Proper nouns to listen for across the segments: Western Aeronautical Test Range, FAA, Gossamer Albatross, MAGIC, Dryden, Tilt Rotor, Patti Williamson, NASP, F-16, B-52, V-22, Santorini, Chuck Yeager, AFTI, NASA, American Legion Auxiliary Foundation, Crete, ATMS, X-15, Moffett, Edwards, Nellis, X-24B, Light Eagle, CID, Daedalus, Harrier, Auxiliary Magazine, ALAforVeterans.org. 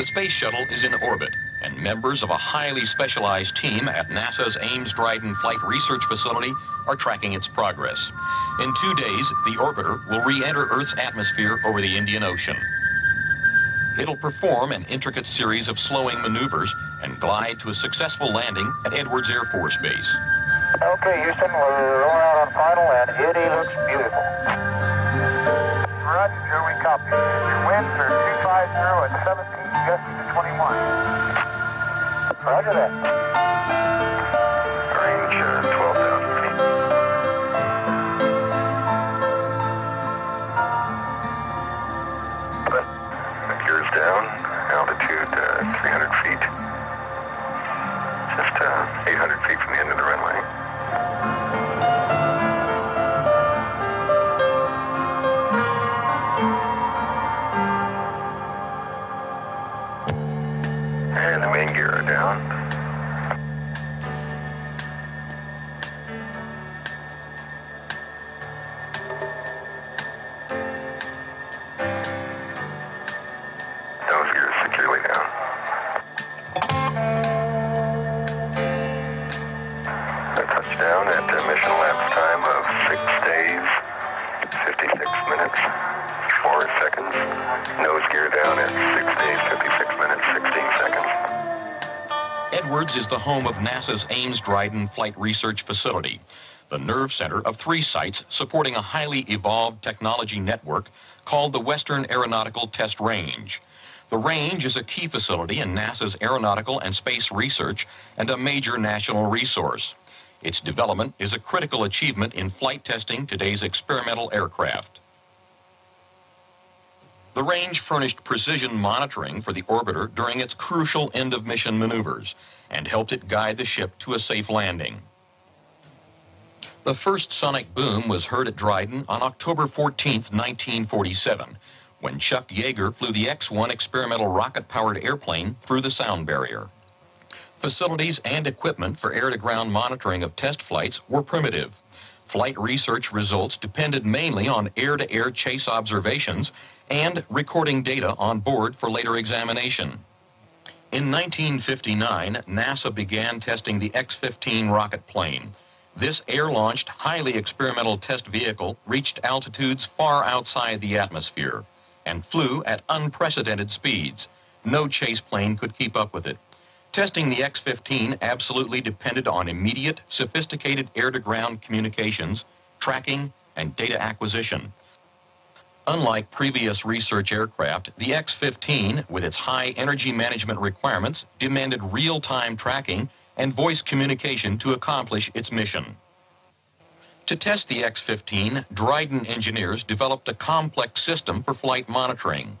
The space shuttle is in orbit, and members of a highly specialized team at NASA's Ames Dryden Flight Research Facility are tracking its progress. In 2 days, the orbiter will re-enter Earth's atmosphere over the Indian Ocean. It'll perform an intricate series of slowing maneuvers and glide to a successful landing at Edwards Air Force Base. Okay, Houston, we're rolling out on final, and it looks beautiful. Roger, we copy. Your winds are 250 and 17, gusting to 21. Roger that. Range 12,000 feet. Gears down, altitude 300 feet. Just 800 feet from the end of the runway. And the main gear are down. Those gears securely down. A touchdown at a mission lapse time of 6 days, 56 minutes, 4 seconds. Nose gear down at 6 days, 56 minutes, 16 seconds. Edwards is the home of NASA's Ames Dryden Flight Research Facility, the nerve center of 3 sites supporting a highly evolved technology network called the Western Aeronautical Test Range. The range is a key facility in NASA's aeronautical and space research and a major national resource. Its development is a critical achievement in flight testing today's experimental aircraft. The range furnished precision monitoring for the orbiter during its crucial end-of-mission maneuvers and helped it guide the ship to a safe landing. The first sonic boom was heard at Dryden on October 14, 1947, when Chuck Yeager flew the X-1 experimental rocket-powered airplane through the sound barrier. Facilities and equipment for air-to-ground monitoring of test flights were primitive. Flight research results depended mainly on air-to-air chase observations and recording data on board for later examination. In 1959, NASA began testing the X-15 rocket plane. This air-launched, highly experimental test vehicle reached altitudes far outside the atmosphere and flew at unprecedented speeds. No chase plane could keep up with it. Testing the X-15 absolutely depended on immediate, sophisticated air-to-ground communications, tracking, and data acquisition. Unlike previous research aircraft, the X-15, with its high energy management requirements, demanded real-time tracking and voice communication to accomplish its mission. To test the X-15, Dryden engineers developed a complex system for flight monitoring.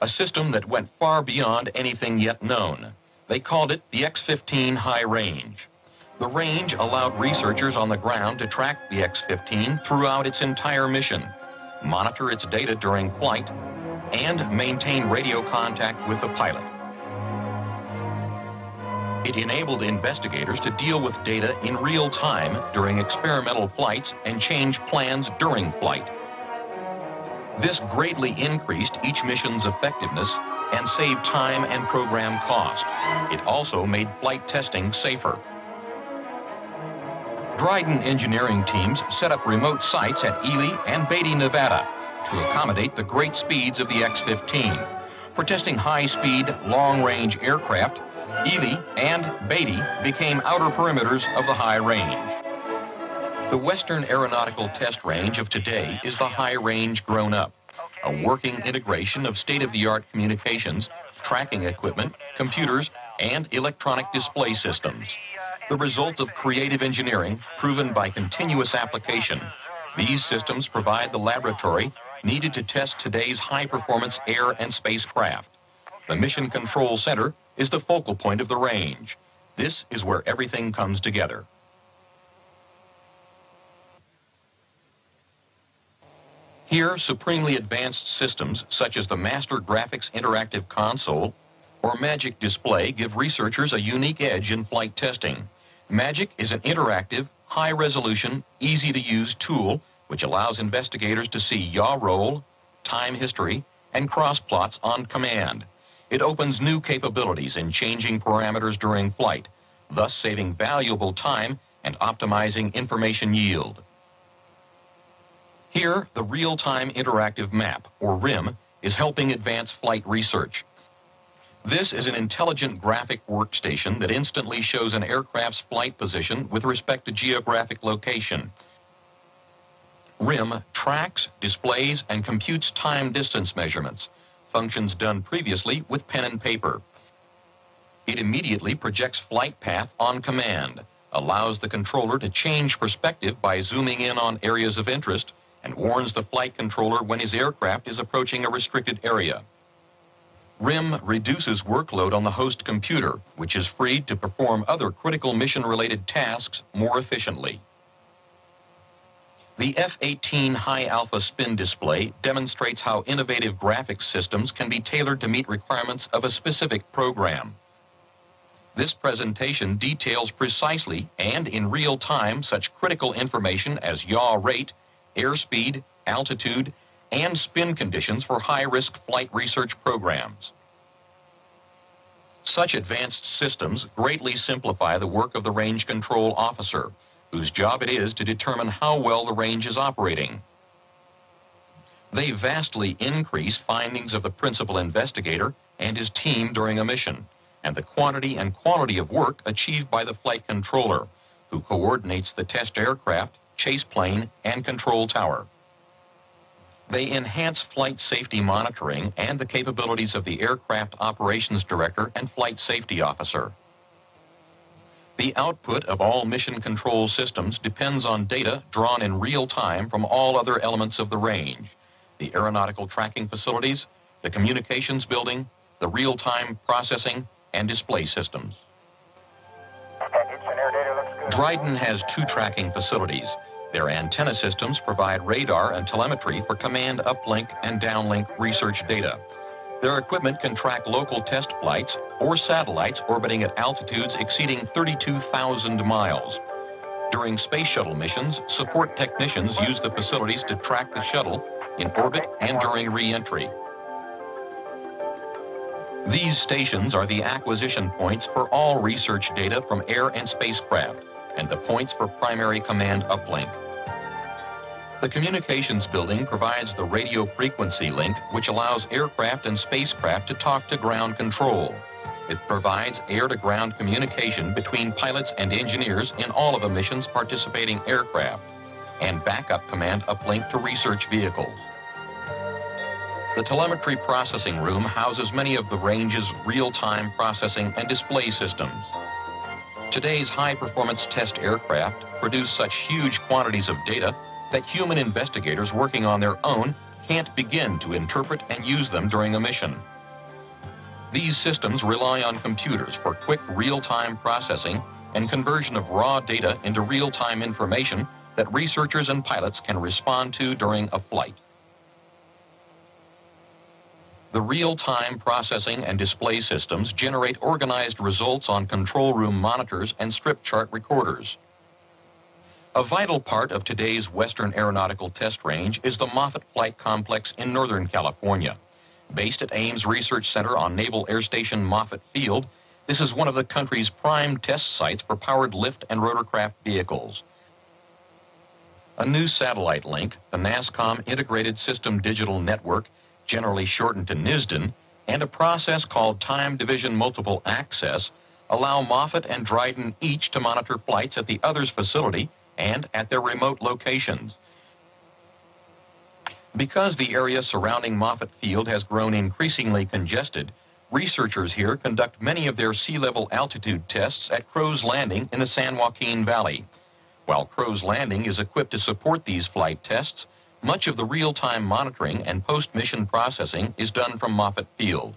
A system that went far beyond anything yet known. They called it the X-15 High Range. The range allowed researchers on the ground to track the X-15 throughout its entire mission, monitor its data during flight, and maintain radio contact with the pilot. It enabled investigators to deal with data in real time during experimental flights and change plans during flight. This greatly increased each mission's effectiveness and saved time and program cost. It also made flight testing safer. Dryden engineering teams set up remote sites at Ely and Beatty, Nevada, to accommodate the great speeds of the X-15. For testing high-speed, long-range aircraft, Ely and Beatty became outer perimeters of the high range. The Western Aeronautical Test Range of today is the high range grown up, a working integration of state-of-the-art communications, tracking equipment, computers, and electronic display systems. The result of creative engineering proven by continuous application. These systems provide the laboratory needed to test today's high-performance air and spacecraft. The Mission Control Center is the focal point of the range. This is where everything comes together. Here, supremely advanced systems such as the Master Graphics Interactive Console or MAGIC display give researchers a unique edge in flight testing. MAGIC is an interactive, high-resolution, easy-to-use tool which allows investigators to see yaw roll, time history, and cross plots on command. It opens new capabilities in changing parameters during flight, thus saving valuable time and optimizing information yield. Here, the Real-Time Interactive Map, or RIM, is helping advance flight research. This is an intelligent graphic workstation that instantly shows an aircraft's flight position with respect to geographic location. RIM tracks, displays, and computes time-distance measurements, functions done previously with pen and paper. It immediately projects flight path on command, allows the controller to change perspective by zooming in on areas of interest, and warns the flight controller when his aircraft is approaching a restricted area. RIM reduces workload on the host computer, which is freed to perform other critical mission-related tasks more efficiently. The F-18 High Alpha Spin Display demonstrates how innovative graphics systems can be tailored to meet requirements of a specific program. This presentation details precisely and in real time such critical information as yaw rate, airspeed, altitude, and spin conditions for high-risk flight research programs. Such advanced systems greatly simplify the work of the range control officer, whose job it is to determine how well the range is operating. They vastly increase findings of the principal investigator and his team during a mission, and the quantity and quality of work achieved by the flight controller, who coordinates the test aircraft, chase plane, and control tower. They enhance flight safety monitoring and the capabilities of the aircraft operations director and flight safety officer. The output of all mission control systems depends on data drawn in real time from all other elements of the range: the aeronautical tracking facilities, the communications building, the real-time processing, and display systems. Dryden has two tracking facilities. Their antenna systems provide radar and telemetry for command uplink and downlink research data. Their equipment can track local test flights or satellites orbiting at altitudes exceeding 32,000 miles. During space shuttle missions, support technicians use the facilities to track the shuttle in orbit and during re-entry. These stations are the acquisition points for all research data from air and spacecraft, and the points for primary command uplink. The communications building provides the radio frequency link, which allows aircraft and spacecraft to talk to ground control. It provides air-to-ground communication between pilots and engineers in all of a mission's participating aircraft, and backup command uplink to research vehicles. The telemetry processing room houses many of the range's real-time processing and display systems. Today's high-performance test aircraft produce such huge quantities of data that human investigators working on their own can't begin to interpret and use them during a mission. These systems rely on computers for quick real-time processing and conversion of raw data into real-time information that researchers and pilots can respond to during a flight. The real-time processing and display systems generate organized results on control room monitors and strip chart recorders. A vital part of today's Western Aeronautical Test Range is the Moffett Flight Complex in Northern California. Based at Ames Research Center on Naval Air Station Moffett Field, this is one of the country's prime test sites for powered lift and rotorcraft vehicles. A new satellite link, the NASCOM Integrated System Digital Network, generally shortened to Nisden, and a process called Time Division Multiple Access, allow Moffett and Dryden each to monitor flights at the other's facility and at their remote locations. Because the area surrounding Moffett Field has grown increasingly congested, researchers here conduct many of their sea-level altitude tests at Crow's Landing in the San Joaquin Valley. While Crow's Landing is equipped to support these flight tests, much of the real-time monitoring and post-mission processing is done from Moffett Field.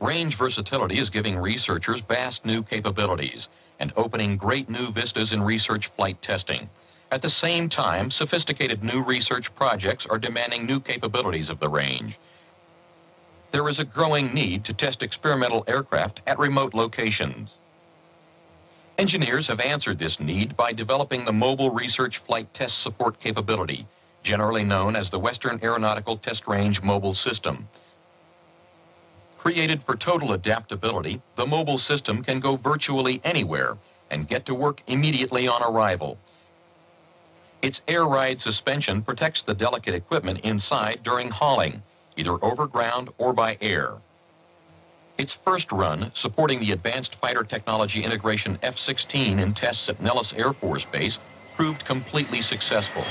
Range versatility is giving researchers vast new capabilities and opening great new vistas in research flight testing. At the same time, sophisticated new research projects are demanding new capabilities of the range. There is a growing need to test experimental aircraft at remote locations. Engineers have answered this need by developing the Mobile Research Flight Test Support capability, generally known as the Western Aeronautical Test Range Mobile System. Created for total adaptability, the mobile system can go virtually anywhere and get to work immediately on arrival. Its air ride suspension protects the delicate equipment inside during hauling, either over ground or by air. Its first run, supporting the Advanced Fighter Technology Integration F-16 in tests at Nellis Air Force Base, proved completely successful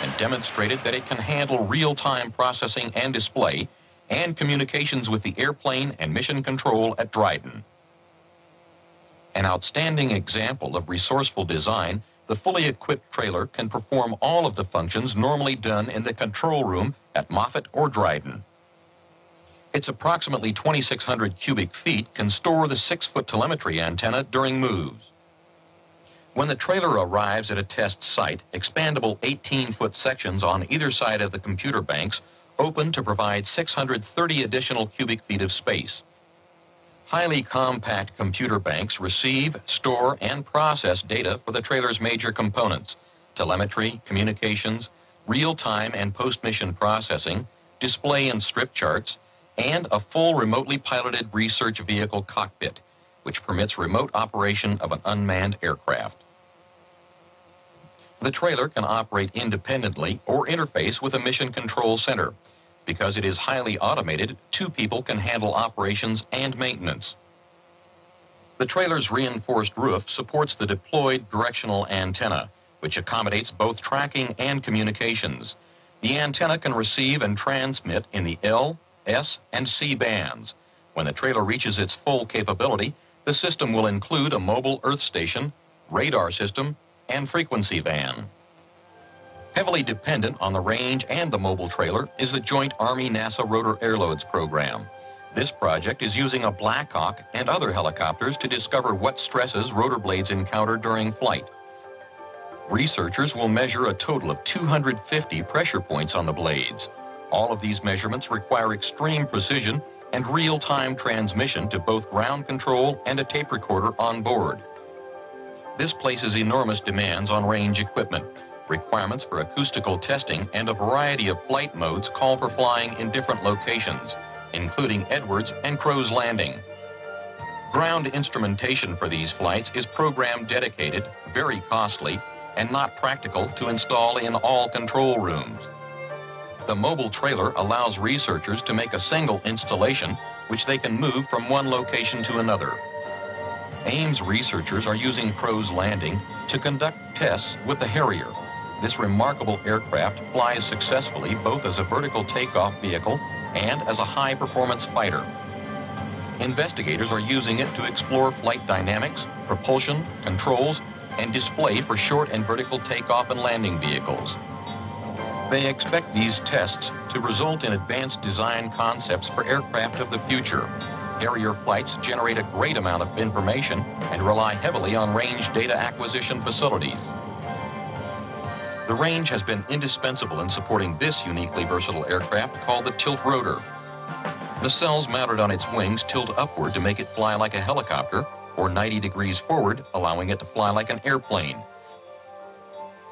and demonstrated that it can handle real-time processing and display and communications with the airplane and mission control at Dryden. An outstanding example of resourceful design, the fully equipped trailer can perform all of the functions normally done in the control room at Moffett or Dryden. Its approximately 2,600 cubic feet can store the 6-foot telemetry antenna during moves. When the trailer arrives at a test site, expandable 18-foot sections on either side of the computer banks open to provide 630 additional cubic feet of space. Highly compact computer banks receive, store, and process data for the trailer's major components: telemetry, communications, real-time and post-mission processing, display and strip charts, and a full remotely piloted research vehicle cockpit, which permits remote operation of an unmanned aircraft. The trailer can operate independently or interface with a mission control center. Because it is highly automated, 2 people can handle operations and maintenance. The trailer's reinforced roof supports the deployed directional antenna, which accommodates both tracking and communications. The antenna can receive and transmit in the L, S, and C bands. When the trailer reaches its full capability, the system will include a mobile earth station, radar system, and frequency van. Heavily dependent on the range and the mobile trailer is the Joint Army-NASA Rotor Airloads program. This project is using a Blackhawk and other helicopters to discover what stresses rotor blades encounter during flight. Researchers will measure a total of 250 pressure points on the blades. All of these measurements require extreme precision and real-time transmission to both ground control and a tape recorder on board. This places enormous demands on range equipment. Requirements for acoustical testing and a variety of flight modes call for flying in different locations, including Edwards and Crow's Landing. Ground instrumentation for these flights is program dedicated, very costly, and not practical to install in all control rooms. The mobile trailer allows researchers to make a single installation, which they can move from one location to another. Ames researchers are using Crow's Landing to conduct tests with the Harrier. This remarkable aircraft flies successfully both as a vertical takeoff vehicle and as a high-performance fighter. Investigators are using it to explore flight dynamics, propulsion, controls, and display for short and vertical takeoff and landing vehicles. They expect these tests to result in advanced design concepts for aircraft of the future. Harrier flights generate a great amount of information and rely heavily on range data acquisition facilities. The range has been indispensable in supporting this uniquely versatile aircraft called the Tilt Rotor. The nacelles mounted on its wings tilt upward to make it fly like a helicopter, or 90 degrees forward, allowing it to fly like an airplane.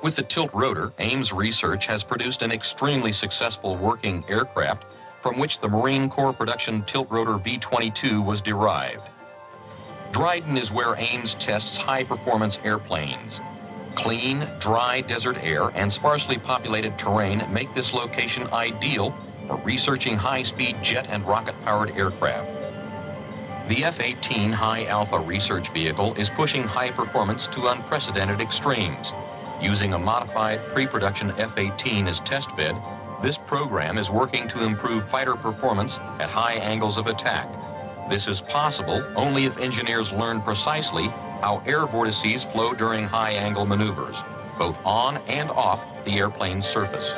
With the Tilt Rotor, Ames Research has produced an extremely successful working aircraft from which the Marine Corps production Tilt Rotor V-22 was derived. Dryden is where Ames tests high-performance airplanes. Clean, dry desert air and sparsely populated terrain make this location ideal for researching high-speed jet and rocket-powered aircraft. The F-18 High Alpha research vehicle is pushing high performance to unprecedented extremes. Using a modified pre-production F-18 as test bed, this program is working to improve fighter performance at high angles of attack. This is possible only if engineers learn precisely how air vortices flow during high-angle maneuvers, both on and off the airplane's surface.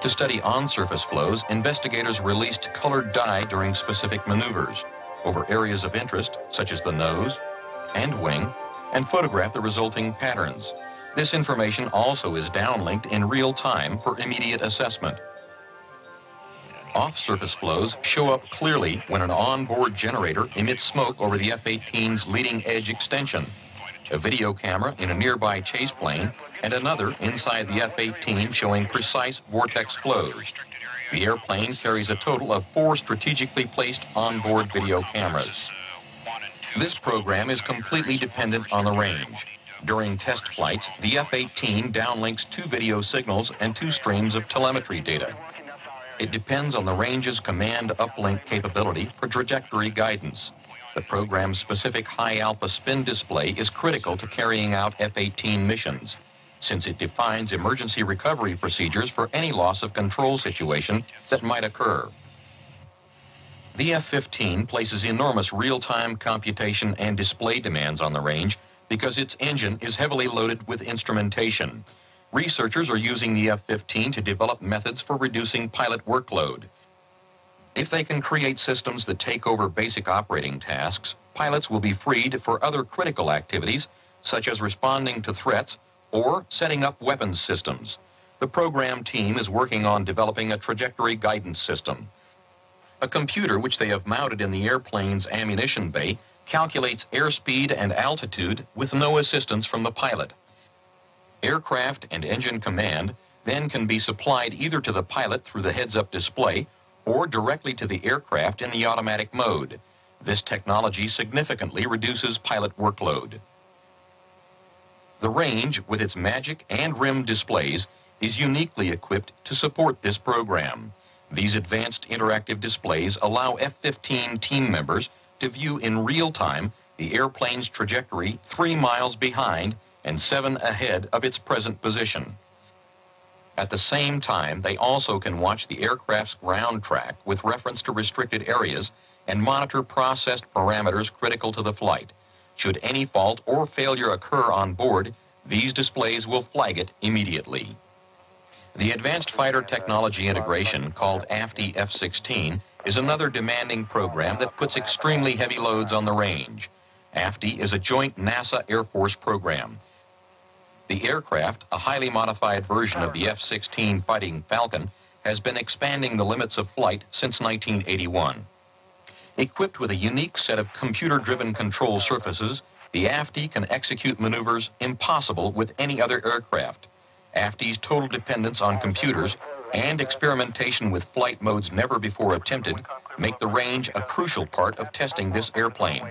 To study on-surface flows, investigators released colored dye during specific maneuvers over areas of interest, such as the nose and wing, and photographed the resulting patterns. This information also is downlinked in real time for immediate assessment. Off-surface flows show up clearly when an onboard generator emits smoke over the F-18's leading edge extension. A video camera in a nearby chase plane and another inside the F-18 showing precise vortex flows. The airplane carries a total of 4 strategically placed onboard video cameras. This program is completely dependent on the range. During test flights, the F-18 downlinks 2 video signals and 2 streams of telemetry data. It depends on the range's command uplink capability for trajectory guidance. The program's specific high alpha spin display is critical to carrying out F-18 missions, since it defines emergency recovery procedures for any loss of control situation that might occur. The F-15 places enormous real-time computation and display demands on the range because its engine is heavily loaded with instrumentation. Researchers are using the F-15 to develop methods for reducing pilot workload. If they can create systems that take over basic operating tasks, pilots will be freed for other critical activities, such as responding to threats or setting up weapons systems. The program team is working on developing a trajectory guidance system. A computer which they have mounted in the airplane's ammunition bay calculates airspeed and altitude with no assistance from the pilot. Aircraft and engine command then can be supplied either to the pilot through the heads-up display or directly to the aircraft in the automatic mode. This technology significantly reduces pilot workload. The range, with its MAGIC and RIM displays, is uniquely equipped to support this program. These advanced interactive displays allow F-15 team members to view in real time the airplane's trajectory 3 miles behind and 7 ahead of its present position. At the same time, they also can watch the aircraft's ground track with reference to restricted areas and monitor processed parameters critical to the flight. Should any fault or failure occur on board, these displays will flag it immediately. The Advanced Fighter Technology Integration, called AFTI F-16, is another demanding program that puts extremely heavy loads on the range. AFTI is a joint NASA Air Force program. The aircraft, a highly modified version of the F-16 Fighting Falcon, has been expanding the limits of flight since 1981. Equipped with a unique set of computer-driven control surfaces, the AFTI can execute maneuvers impossible with any other aircraft. AFTI's total dependence on computers and experimentation with flight modes never before attempted make the range a crucial part of testing this airplane.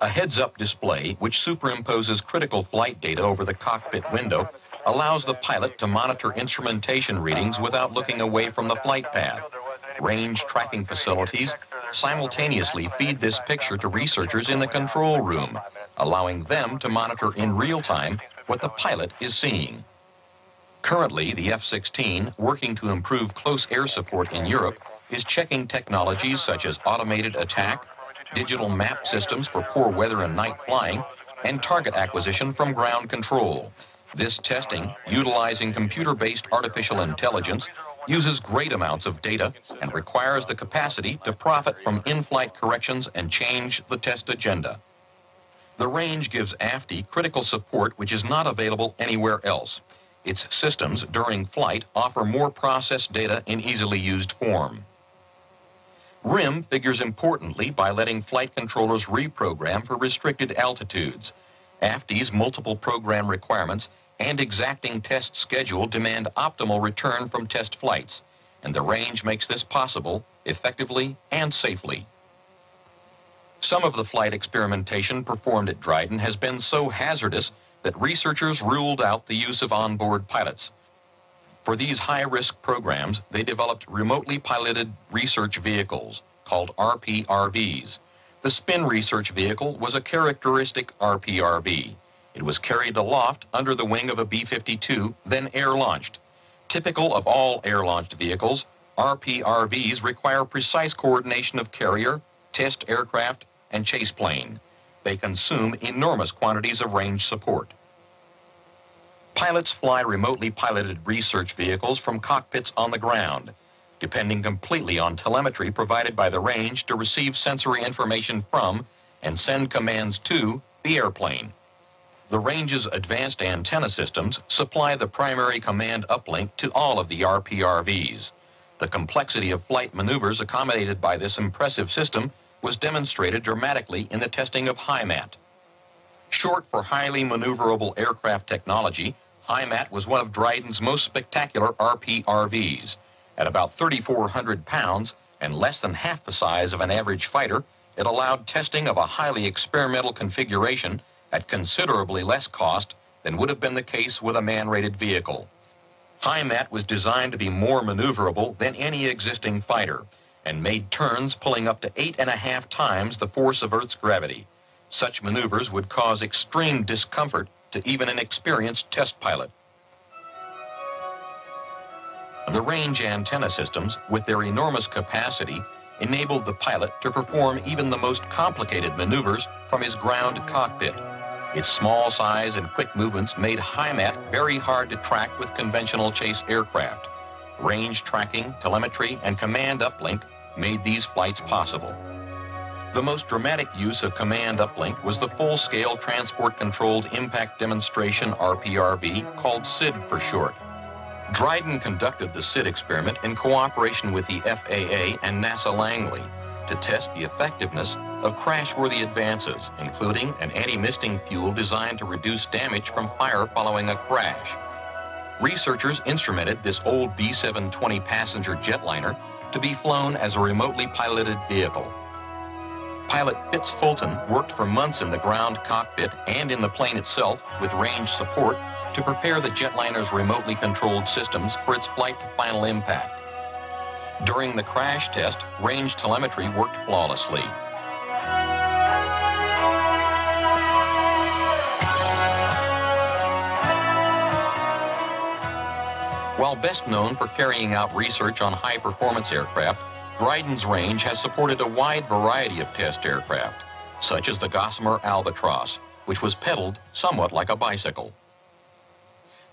A heads-up display, which superimposes critical flight data over the cockpit window, allows the pilot to monitor instrumentation readings without looking away from the flight path. Range tracking facilities simultaneously feed this picture to researchers in the control room, allowing them to monitor in real time what the pilot is seeing. Currently, the F-16, working to improve close air support in Europe, is checking technologies such as automated attack, digital map systems for poor weather and night flying, and target acquisition from ground control. This testing, utilizing computer-based artificial intelligence, uses great amounts of data and requires the capacity to profit from in-flight corrections and change the test agenda. The range gives AFTI critical support which is not available anywhere else. Its systems during flight offer more processed data in easily used form. RIM figures importantly by letting flight controllers reprogram for restricted altitudes. AFTI's multiple program requirements and exacting test schedule demand optimal return from test flights, and the range makes this possible effectively and safely. Some of the flight experimentation performed at Dryden has been so hazardous that researchers ruled out the use of onboard pilots. For these high-risk programs, they developed remotely piloted research vehicles, called RPRVs. The spin research vehicle was a characteristic RPRV. It was carried aloft under the wing of a B-52, then air-launched. Typical of all air-launched vehicles, RPRVs require precise coordination of carrier, test aircraft, and chase plane. They consume enormous quantities of range support. Pilots fly remotely piloted research vehicles from cockpits on the ground, depending completely on telemetry provided by the range to receive sensory information from and send commands to the airplane. The range's advanced antenna systems supply the primary command uplink to all of the RPRVs. The complexity of flight maneuvers accommodated by this impressive system was demonstrated dramatically in the testing of HIMAT. Short for Highly Maneuverable Aircraft Technology, HIMAT was one of Dryden's most spectacular RPRVs. At about 3,400 pounds and less than half the size of an average fighter, it allowed testing of a highly experimental configuration at considerably less cost than would have been the case with a man-rated vehicle. HIMAT was designed to be more maneuverable than any existing fighter and made turns pulling up to 8.5 times the force of Earth's gravity. Such maneuvers would cause extreme discomfort to even an experienced test pilot. The range antenna systems, with their enormous capacity, enabled the pilot to perform even the most complicated maneuvers from his ground cockpit. Its small size and quick movements made HIMAT very hard to track with conventional chase aircraft. Range tracking, telemetry, and command uplink made these flights possible. The most dramatic use of command uplink was the full-scale transport-controlled impact demonstration, RPRV, called CID for short. Dryden conducted the CID experiment in cooperation with the FAA and NASA Langley to test the effectiveness of crash-worthy advances, including an anti-misting fuel designed to reduce damage from fire following a crash. Researchers instrumented this old B-720 passenger jetliner to be flown as a remotely piloted vehicle. Pilot Fitz Fulton worked for months in the ground cockpit and in the plane itself with range support to prepare the jetliner's remotely controlled systems for its flight to final impact. During the crash test, range telemetry worked flawlessly. While best known for carrying out research on high-performance aircraft, Dryden's range has supported a wide variety of test aircraft, such as the Gossamer Albatross, which was pedaled somewhat like a bicycle.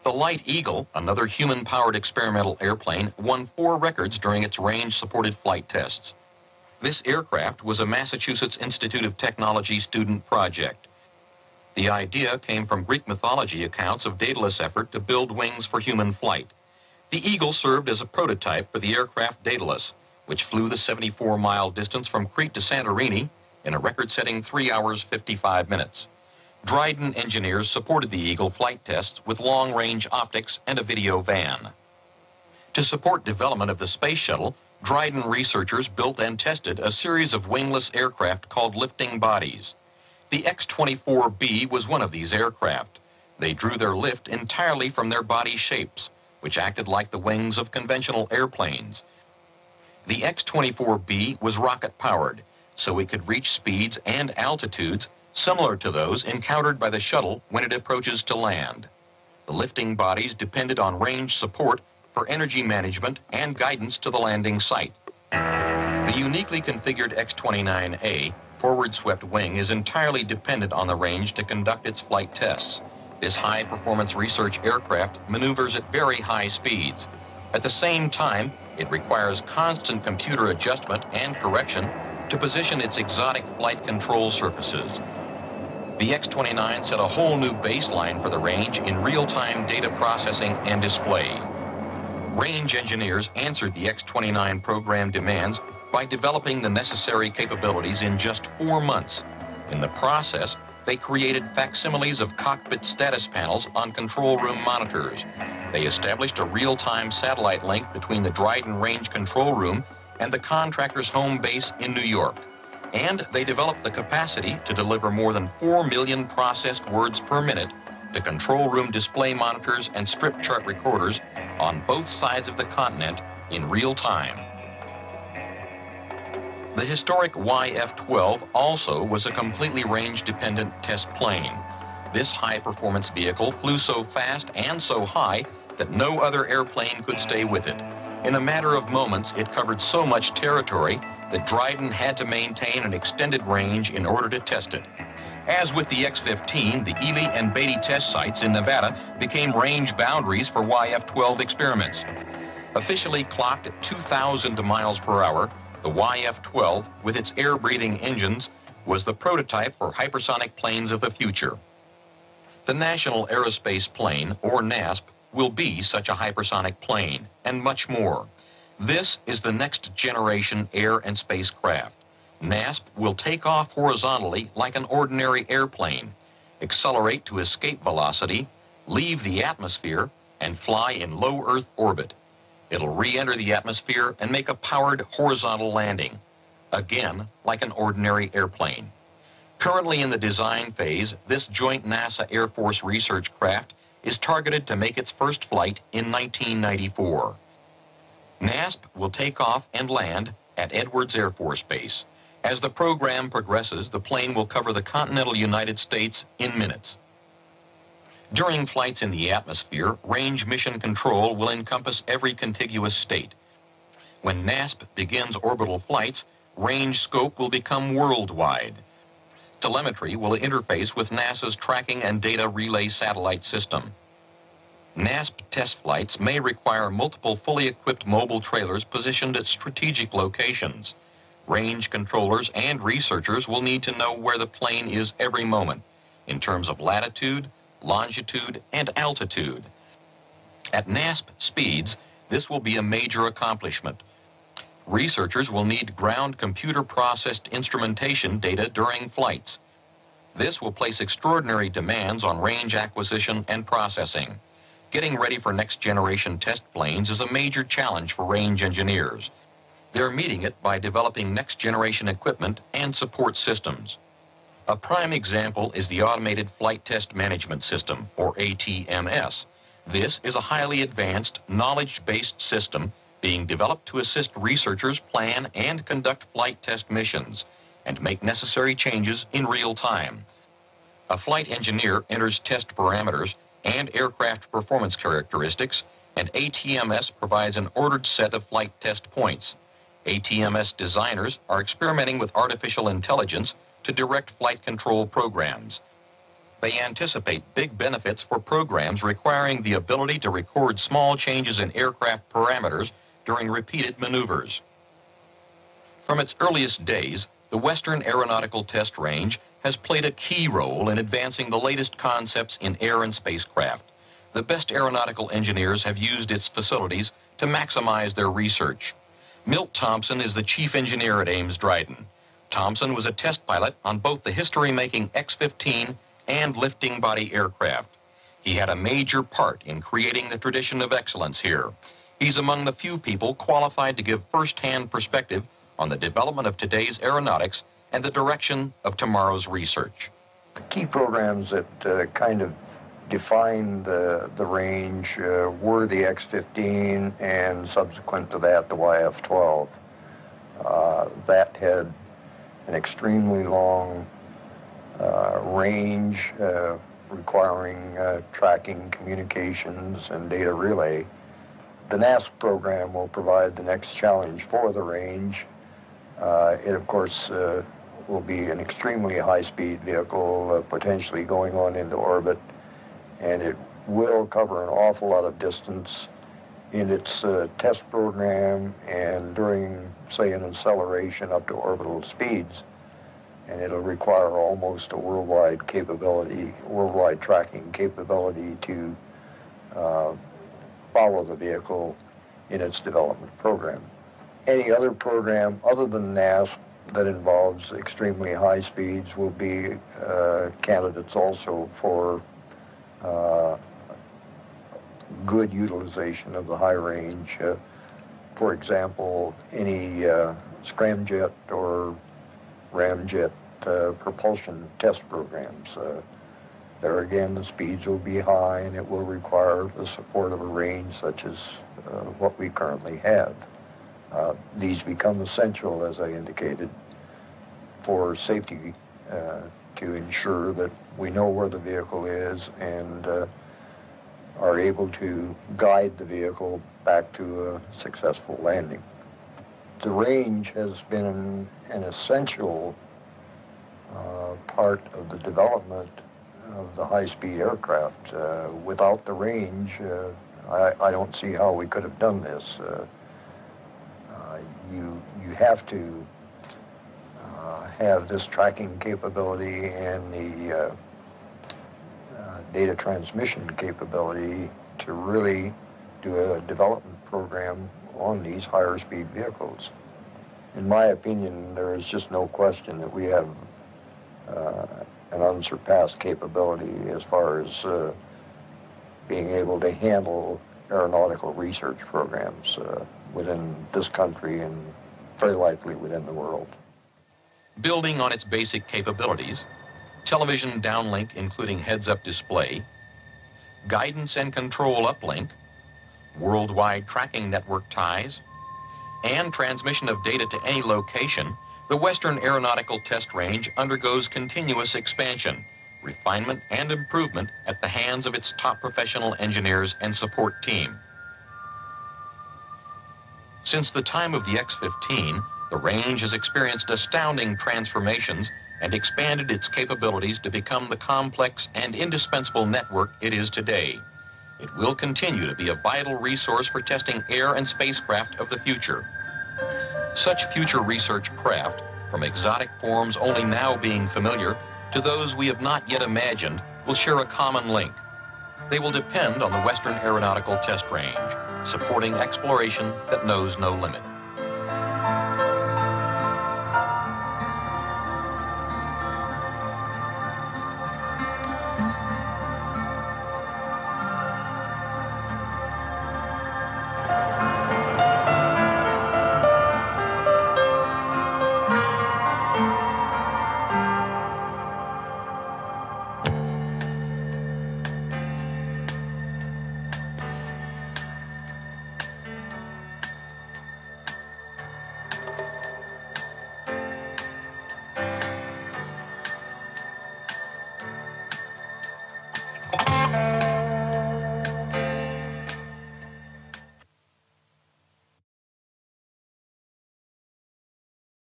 The Light Eagle, another human-powered experimental airplane, won 4 records during its range-supported flight tests. This aircraft was a Massachusetts Institute of Technology student project. The idea came from Greek mythology accounts of Daedalus' effort to build wings for human flight. The Eagle served as a prototype for the aircraft Daedalus, which flew the 74-mile distance from Crete to Santorini in a record-setting 3 hours 55 minutes. Dryden engineers supported the Eagle flight tests with long-range optics and a video van. To support development of the space shuttle, Dryden researchers built and tested a series of wingless aircraft called lifting bodies. The X-24B was one of these aircraft. They drew their lift entirely from their body shapes, which acted like the wings of conventional airplanes. The X-24B was rocket-powered, so it could reach speeds and altitudes similar to those encountered by the shuttle when it approaches to land. The lifting bodies depended on range support for energy management and guidance to the landing site. The uniquely configured X-29A forward-swept wing is entirely dependent on the range to conduct its flight tests. This high-performance research aircraft maneuvers at very high speeds. At the same time, it requires constant computer adjustment and correction to position its exotic flight control surfaces. The X-29 set a whole new baseline for the range in real-time data processing and display. Range engineers answered the X-29 program demands by developing the necessary capabilities in just 4 months. In the process, they created facsimiles of cockpit status panels on control room monitors. They established a real-time satellite link between the Dryden Range Control Room and the contractor's home base in New York. And they developed the capacity to deliver more than 4 million processed words per minute to control room display monitors and strip chart recorders on both sides of the continent in real time. The historic YF-12 also was a completely range-dependent test plane. This high-performance vehicle flew so fast and so high that no other airplane could stay with it. In a matter of moments, it covered so much territory that Dryden had to maintain an extended range in order to test it. As with the X-15, the Ely and Beatty test sites in Nevada became range boundaries for YF-12 experiments. Officially clocked at 2,000 miles per hour, the YF-12, with its air-breathing engines, was the prototype for hypersonic planes of the future. The National Aerospace Plane, or NASP, will be such a hypersonic plane, and much more. This is the next generation air and spacecraft. NASP will take off horizontally like an ordinary airplane, accelerate to escape velocity, leave the atmosphere, and fly in low Earth orbit. It'll re-enter the atmosphere and make a powered horizontal landing, again like an ordinary airplane. Currently in the design phase, this joint NASA Air Force research craft is targeted to make its first flight in 1994. NASP will take off and land at Edwards Air Force Base. As the program progresses, the plane will cover the continental United States in minutes. During flights in the atmosphere, range mission control will encompass every contiguous state. When NASP begins orbital flights, range scope will become worldwide. Telemetry will interface with NASA's tracking and data relay satellite system. NASP test flights may require multiple fully equipped mobile trailers positioned at strategic locations. Range controllers and researchers will need to know where the plane is every moment in terms of latitude, longitude, and altitude. At NASP speeds, this will be a major accomplishment. Researchers will need ground computer-processed instrumentation data during flights. This will place extraordinary demands on range acquisition and processing. Getting ready for next-generation test planes is a major challenge for range engineers. They're meeting it by developing next-generation equipment and support systems. A prime example is the Automated Flight Test Management System, or ATMS. This is a highly advanced, knowledge-based system being developed to assist researchers plan and conduct flight test missions and make necessary changes in real time. A flight engineer enters test parameters and aircraft performance characteristics, and ATMS provides an ordered set of flight test points. ATMS designers are experimenting with artificial intelligence to direct flight control programs. They anticipate big benefits for programs requiring the ability to record small changes in aircraft parameters during repeated maneuvers. From its earliest days, the Western Aeronautical Test Range has played a key role in advancing the latest concepts in air and spacecraft. The best aeronautical engineers have used its facilities to maximize their research. Milt Thompson is the chief engineer at Ames Dryden. Thompson was a test pilot on both the history-making X-15 and lifting body aircraft. He had a major part in creating the tradition of excellence here. He's among the few people qualified to give first-hand perspective on the development of today's aeronautics and the direction of tomorrow's research. The key programs that kind of defined the range were the X-15 and subsequent to that, the YF-12. That had an extremely long range requiring tracking, communications, and data relay. The NASP program will provide the next challenge for the range. It, of course, will be an extremely high-speed vehicle, potentially going on into orbit, and it will cover an awful lot of distance in its test program and during, say, an acceleration up to orbital speeds. And it'll require almost a worldwide capability, worldwide tracking capability to follow the vehicle in its development program. Any other program other than NASP that involves extremely high speeds will be candidates also for good utilization of the high range. For example, any scramjet or ramjet propulsion test programs. There again, the speeds will be high and it will require the support of a range such as what we currently have. These become essential, as I indicated, for safety to ensure that we know where the vehicle is and are able to guide the vehicle back to a successful landing. The range has been an essential part of the development of the high-speed aircraft. Without the range, I don't see how we could have done this. You have to have this tracking capability and the data transmission capability to really do a development program on these higher speed vehicles. In my opinion, there is just no question that we have an unsurpassed capability as far as being able to handle aeronautical research programs within this country and very likely within the world. Building on its basic capabilities, television downlink including heads-up display, guidance and control uplink, worldwide tracking network ties, and transmission of data to any location, the Western Aeronautical Test Range undergoes continuous expansion, refinement, and improvement at the hands of its top professional engineers and support team. Since the time of the X-15, the range has experienced astounding transformations and expanded its capabilities to become the complex and indispensable network it is today. It will continue to be a vital resource for testing air and spacecraft of the future. Such future research craft, from exotic forms only now being familiar to those we have not yet imagined, will share a common link. They will depend on the Western Aeronautical Test Range, supporting exploration that knows no limit.